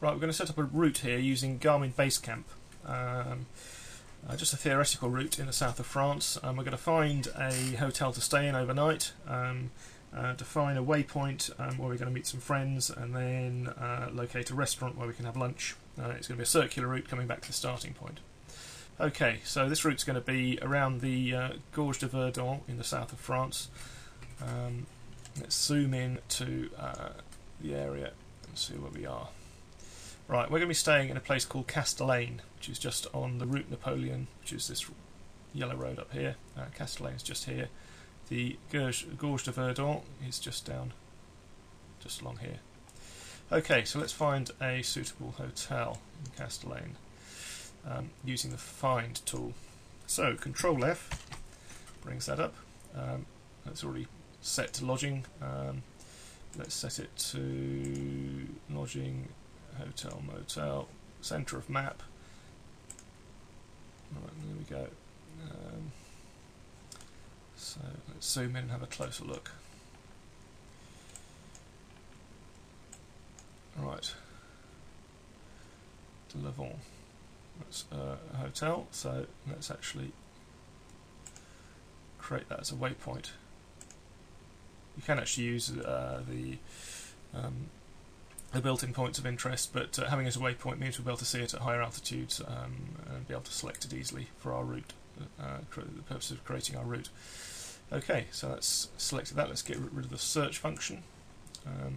Right, we're going to set up a route here using Garmin Basecamp. Just a theoretical route in the south of France. We're going to find a hotel to stay in overnight, define a waypoint where we're going to meet some friends, and then locate a restaurant where we can have lunch. It's going to be a circular route coming back to the starting point. Okay, so this route's going to be around the Gorges du Verdon in the south of France. Let's zoom in to the area and see where we are. Right, we're going to be staying in a place called Castellane, which is just on the Route Napoleon, which is this yellow road up here. Castellane is just here. The Gorges du Verdon is just down, just along here. Okay, so let's find a suitable hotel in Castellane using the Find tool. So, Control F brings that up. That's already set to lodging. Let's set it to lodging. Hotel, motel, centre of map. Right, there we go. So let's zoom in and have a closer look. Right, De Levant. That's a hotel, so let's actually create that as a waypoint. You can actually use the built-in points of interest, but having it as a waypoint means we'll be able to see it at higher altitudes and be able to select it easily for our route, the purpose of creating our route. Okay, so that's selected that. Let's get rid of the search function. Now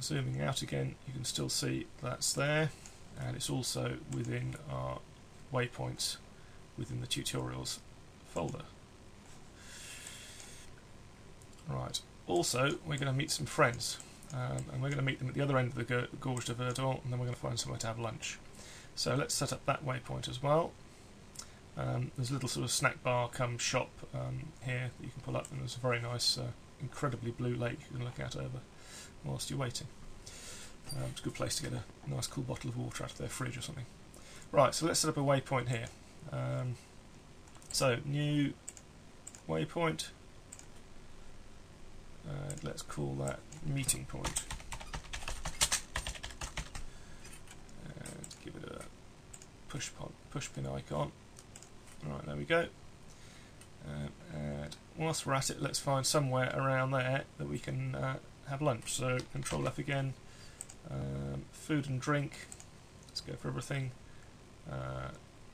zooming out again, you can still see that's there, and it's also within our waypoints within the tutorials folder. Right, also we're going to meet some friends. And we're going to meet them at the other end of the Gorges du Verdon, and then we're going to find somewhere to have lunch. So let's set up that waypoint as well. There's a little sort of snack bar come shop here that you can pull up, and there's a very nice, incredibly blue lake you can look out over whilst you're waiting. It's a good place to get a nice cool bottle of water out of their fridge or something. Right, so let's set up a waypoint here. So, new waypoint. Let's call that meeting point. And give it a push pin icon. Right, there we go. And whilst we're at it, let's find somewhere around there that we can have lunch. So Control F again. Food and drink. Let's go for everything.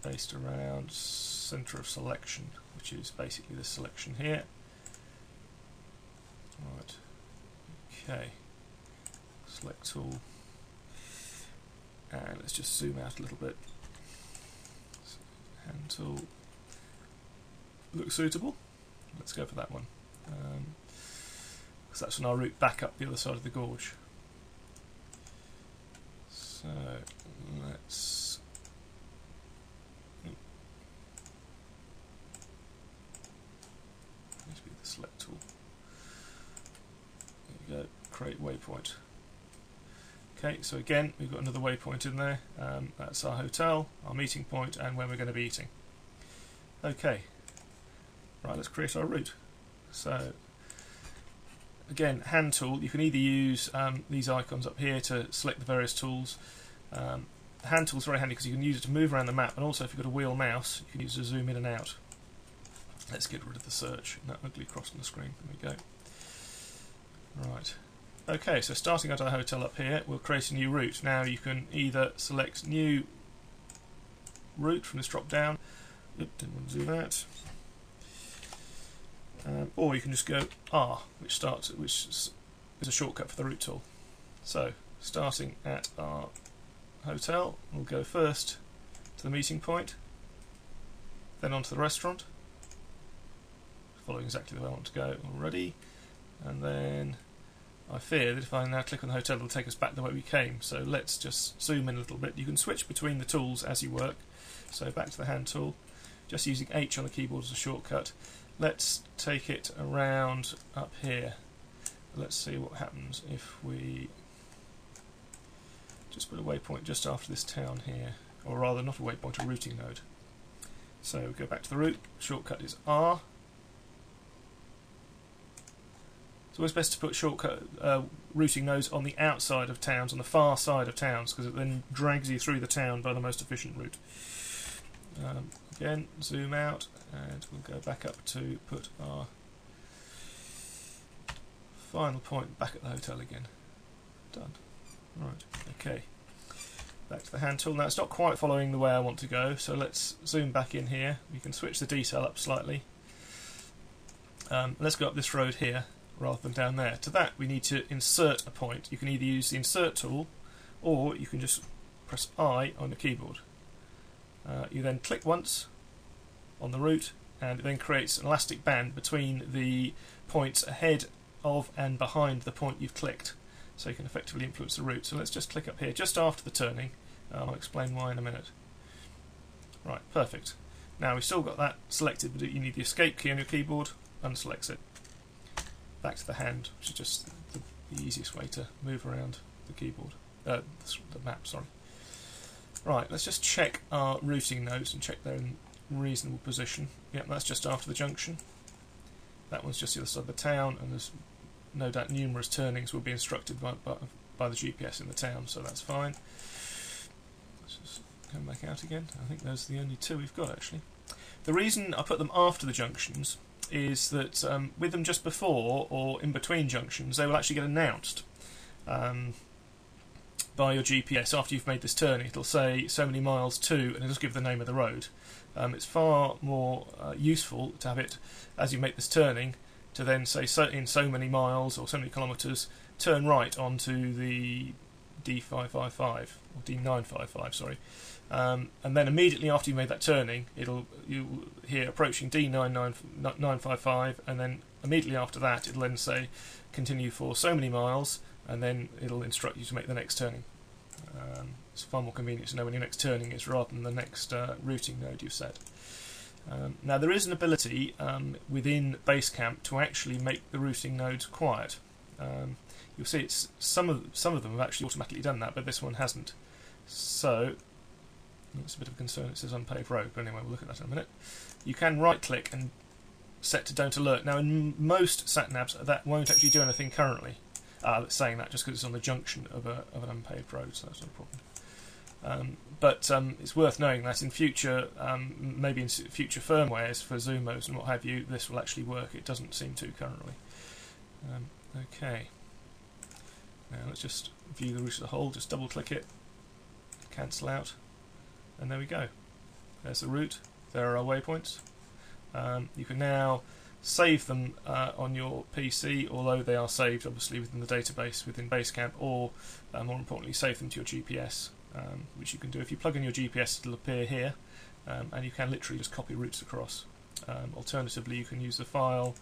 Based around centre of selection, which is basically this selection here. Right. Okay. Select all, and let's just zoom out a little bit. So, hand tool. Looks suitable. Let's go for that one, because that's on our route back up the other side of the gorge. So let's. Needs to be the select tool. Create waypoint. Okay, so again we've got another waypoint in there. That's our hotel, our meeting point, and where we're going to be eating. Okay, right, let's create our route. So again, hand tool. You can either use these icons up here to select the various tools. Hand tool is very handy because you can use it to move around the map, and also if you've got a wheel mouse, you can use it to zoom in and out. Let's get rid of the search and that ugly cross on the screen. There we go. Right. Okay, so starting out our hotel up here, we'll create a new route. Now you can either select new route from this drop down, oops, didn't want to do that, or you can just go R, which is a shortcut for the route tool. So starting at our hotel, we'll go first to the meeting point, then onto the restaurant, following exactly where I want to go already, and then. I fear that if I now click on the hotel, it'll take us back the way we came. So let's just zoom in a little bit. You can switch between the tools as you work. So back to the hand tool, just using H on the keyboard as a shortcut. Let's take it around up here. Let's see what happens if we just put a waypoint just after this town here, or rather not a waypoint, a routing node. So we'll go back to the route, shortcut is R. It's always best to put shortcut routing those on the outside of towns, on the far side of towns, because it then drags you through the town by the most efficient route. Again, zoom out, and we'll go back up to put our final point back at the hotel again. Done. Right, okay. Back to the hand tool. Now, it's not quite following the way I want to go, so let's zoom back in here. We can switch the detail up slightly. Let's go up this road here rather than down there. To that, we need to insert a point. You can either use the insert tool, or you can just press I on the keyboard. You then click once on the route, and it then creates an elastic band between the points ahead of and behind the point you've clicked, so you can effectively influence the route. So let's just click up here just after the turning. I'll explain why in a minute. Right, perfect. Now we've still got that selected, but you need the escape key on your keyboard, unselects it. Back to the hand, which is just the easiest way to move around the keyboard, the map, sorry. Right, let's just check our routing nodes and check they're in reasonable position. Yep, that's just after the junction. That one's just the other side of the town, and there's no doubt numerous turnings will be instructed by the GPS in the town, so that's fine. Let's just come back out again. I think those are the only two we've got, actually. The reason I put them after the junctions is that with them just before or in between junctions, they will actually get announced by your GPS. After you've made this turn, it'll say so many miles to, and it'll just give the name of the road. It's far more useful to have it as you make this turning, to then say, so in so many miles or so many kilometres, turn right onto the D555 or D955, sorry, and then immediately after you made that turning, you'll hear approaching D99955, and then immediately after that, it'll then say continue for so many miles, and then it'll instruct you to make the next turning. It's far more convenient to know when your next turning is rather than the next routing node you've set. Now there is an ability within Basecamp to actually make the routing nodes quiet. You'll see it's some of them have actually automatically done that, but this one hasn't. So that's a bit of a concern. It says unpaved road, but anyway, we'll look at that in a minute. You can right-click and set to don't alert. Now in most sat navs that won't actually do anything currently. Saying that just because it's on the junction of an unpaved road, so that's not a problem. But it's worth knowing that in future, maybe in future firmwares for Zumos and what have you, this will actually work. It doesn't seem to currently. Okay. Now let's just view the route as a whole. Just double click it, cancel out, and there we go. There's the route. There are our waypoints. You can now save them on your PC, although they are saved obviously within the database within Basecamp, or more importantly, save them to your GPS. Which you can do if you plug in your GPS, it'll appear here, and you can literally just copy routes across. Alternatively, you can use the file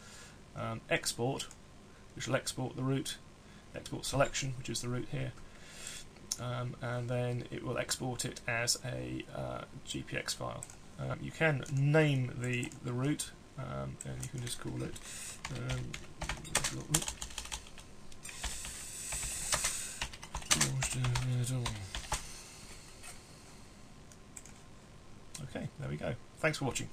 export, which will export the route, export selection, which is the route here, and then it will export it as a GPX file. You can name the route, and you can just call it Gorges du Verdon. Okay, there we go. Thanks for watching.